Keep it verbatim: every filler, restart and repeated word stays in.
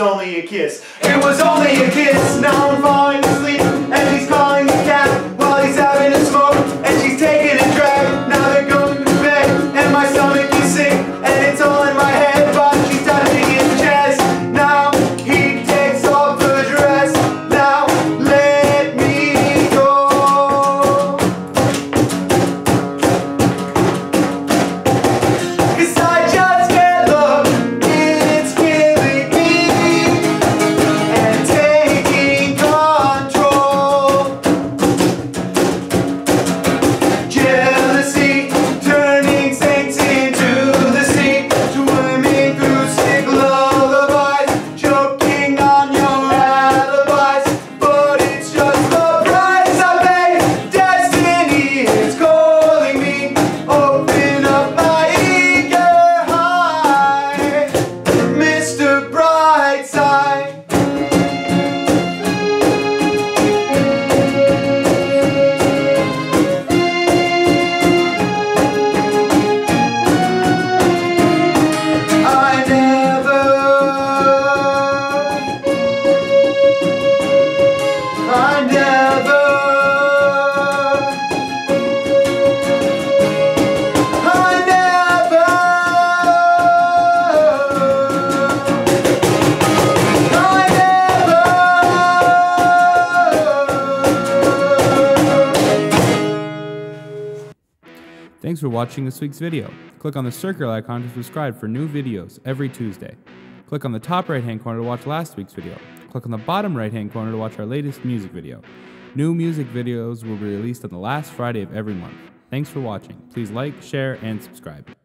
was only a kiss. It was only a kiss. Now I'm falling asleep, and he's calling a cab while he's having a smoke, and she's taking a drag. Now they're going to bed, and my stomach is sick, and it's all in my head, but she's touching his chest. Now he takes off her dress. Now let me go, 'cause I just can't look. It's killing me and taking control. Jealousy, turning saints into the sea, to women through sick lullabies, choking on your alibis. But it's just the price I pay. Destiny is calling me. Open up my eager eye, Mister Brightside. I never, I never, I never, I never. Thanks for watching this week's video. Click on the circle icon to subscribe for new videos every Tuesday. Click on the top right-hand corner to watch last week's video. Click on the bottom right-hand corner to watch our latest music video. New music videos will be released on the last Friday of every month. Thanks for watching. Please like, share, and subscribe.